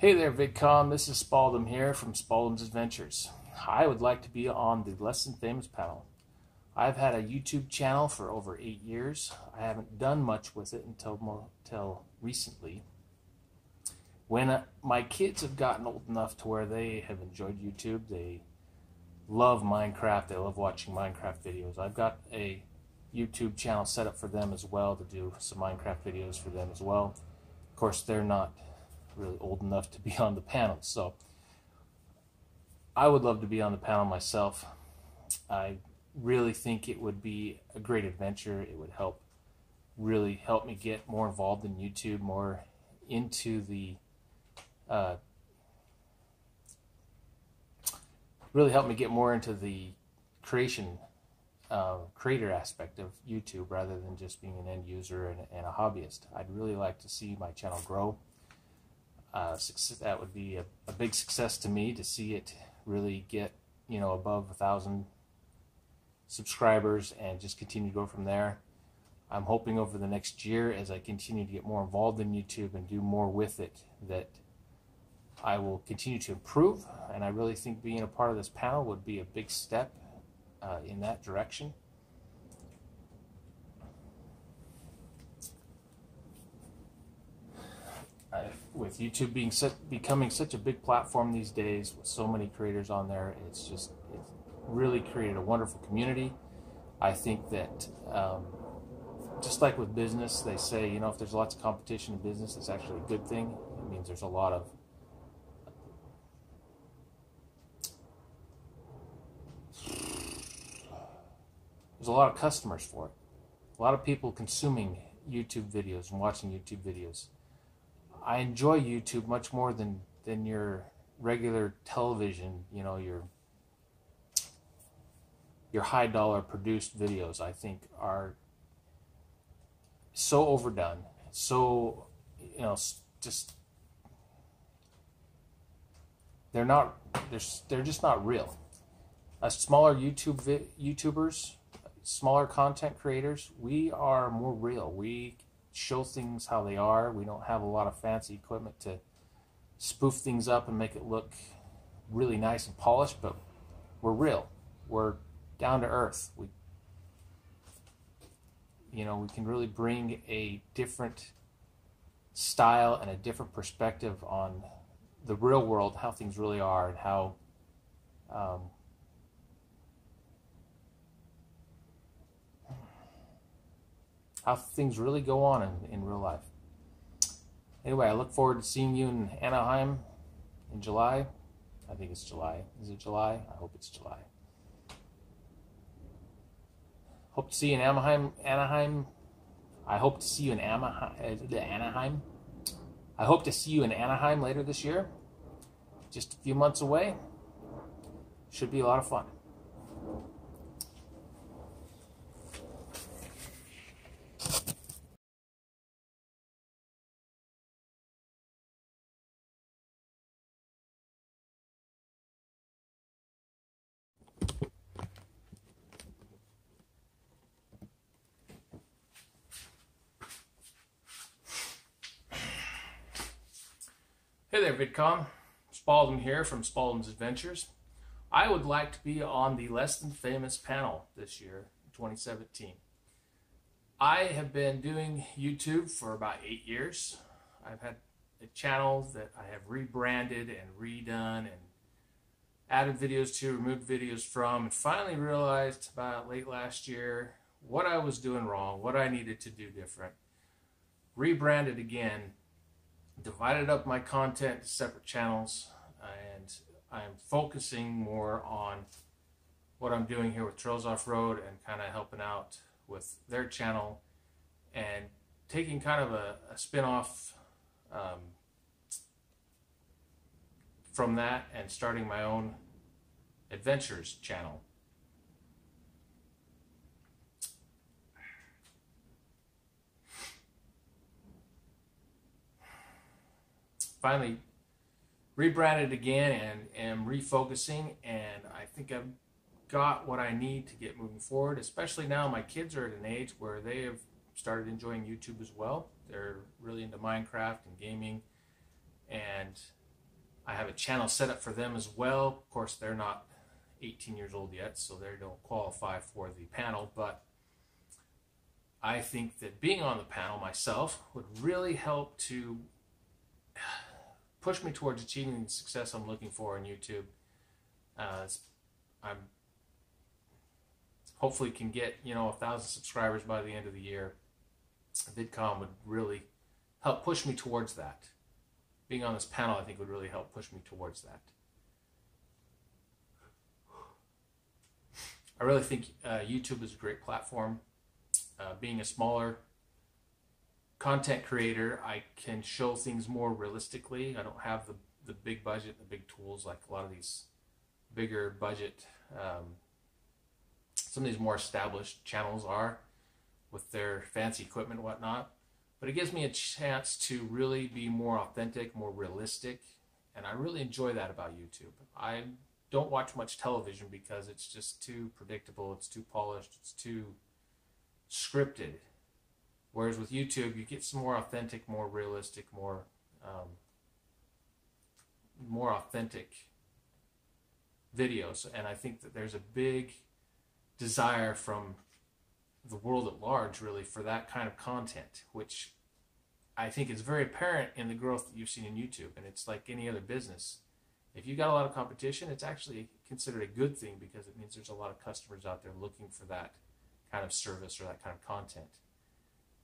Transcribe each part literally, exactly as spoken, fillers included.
Hey there, VidCon. This is Spaldum here from Spaldum's Adventures. I would like to be on the Less Than Famous panel. I've had a YouTube channel for over eight years. I haven't done much with it until, until recently. When my kids have gotten old enough to where they have enjoyed YouTube, they love Minecraft, they love watching Minecraft videos. I've got a YouTube channel set up for them as well to do some Minecraft videos for them as well. Of course, they're not really old enough to be on the panel, so I would love to be on the panel myself. I really think it would be a great adventure. It would help really help me get more involved in YouTube, more into the uh, really help me get more into the creation uh, creator aspect of YouTube rather than just being an end user and, and a hobbyist. I'd really like to see my channel grow. Uh, success, that would be a, a big success to me to see it really get, you know, above a thousand subscribers and just continue to go from there. I'm hoping over the next year, as I continue to get more involved in YouTube and do more with it, that I will continue to improve, and I really think being a part of this panel would be a big step uh, in that direction. With YouTube being such, becoming such a big platform these days, with so many creators on there, it's just it's really created a wonderful community. I think that um, just like with business, they say, you know, if there's lots of competition in business, it's actually a good thing. It means there's a lot of there's a lot of customers for it. A lot of people consuming YouTube videos and watching YouTube videos. I enjoy YouTube much more than, than your regular television, you know, your your high dollar produced videos. I think are so overdone, so, you know, just they're not they're they're just not real. Uh, smaller YouTube vi YouTubers, smaller content creators, we are more real. We show things how they are. We don't have a lot of fancy equipment to spoof things up and make it look really nice and polished, but we're real. We're down to earth. We, you know, we can really bring a different style and a different perspective on the real world, how things really are, and how um, how things really go on in, in real life. Anyway, I look forward to seeing you in Anaheim in July. I think it's July. Is it July? I hope it's July. Hope to see you in Anaheim. Anaheim. I hope to see you in Anaheim. I hope to see you in Anaheim later this year. Just a few months away. Should be a lot of fun. Hey there, VidCon. Spaldum here from Spaldum's Adventures. I would like to be on the Less Than Famous panel this year, twenty seventeen. I have been doing YouTube for about eight years. I've had a channel that I have rebranded and redone and added videos to, removed videos from, and finally realized about late last year what I was doing wrong, what I needed to do different. Rebranded again. Divided up my content to separate channels, and I'm focusing more on what I'm doing here with Trails Off Road and kind of helping out with their channel and taking kind of a, a spin-off um, from that and starting my own adventures channel. Finally rebranded again and am refocusing, and I think I've got what I need to get moving forward, especially now my kids are at an age where they have started enjoying YouTube as well. They're really into Minecraft and gaming, and I have a channel set up for them as well. Of course, they're not eighteen years old yet, so they don't qualify for the panel, but I think that being on the panel myself would really help to push me towards achieving the success I'm looking for on YouTube. Uh, I'm hopefully can get, you know, a thousand subscribers by the end of the year. VidCon would really help push me towards that. Being on this panel, I think, would really help push me towards that. I really think uh, YouTube is a great platform. Uh, being a smaller content creator, I can show things more realistically. I don't have the, the big budget, the big tools like a lot of these bigger budget, um, some of these more established channels are with their fancy equipment and whatnot. But it gives me a chance to really be more authentic, more realistic, and I really enjoy that about YouTube. I don't watch much television because it's just too predictable, it's too polished, it's too scripted. Whereas with YouTube, you get some more authentic, more realistic, more um, more authentic videos, and I think that there's a big desire from the world at large, really, for that kind of content, which I think is very apparent in the growth that you've seen in YouTube. And it's like any other business. If you've got a lot of competition, it's actually considered a good thing because it means there's a lot of customers out there looking for that kind of service or that kind of content.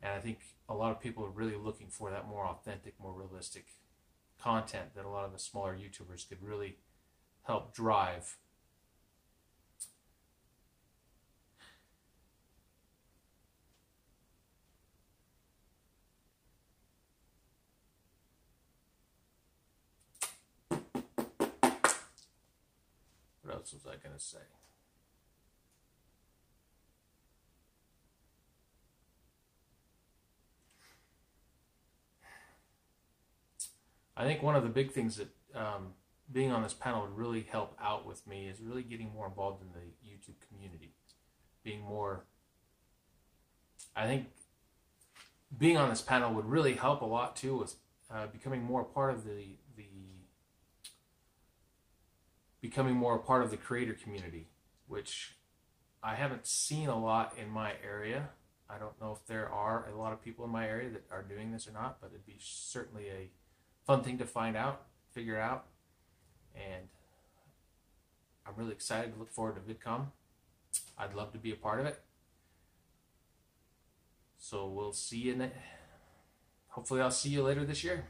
And I think a lot of people are really looking for that more authentic, more realistic content that a lot of the smaller YouTubers could really help drive. What else was I going to say? I think one of the big things that um, being on this panel would really help out with me is really getting more involved in the YouTube community. Being more, I think being on this panel would really help a lot too with uh, becoming more part of the, the becoming more a part of the creator community, which I haven't seen a lot in my area. I don't know if there are a lot of people in my area that are doing this or not, but it'd be certainly a fun thing to find out, figure out, and I'm really excited to look forward to VidCon. I'd love to be a part of it. So we'll see you in it. Hopefully I'll see you later this year.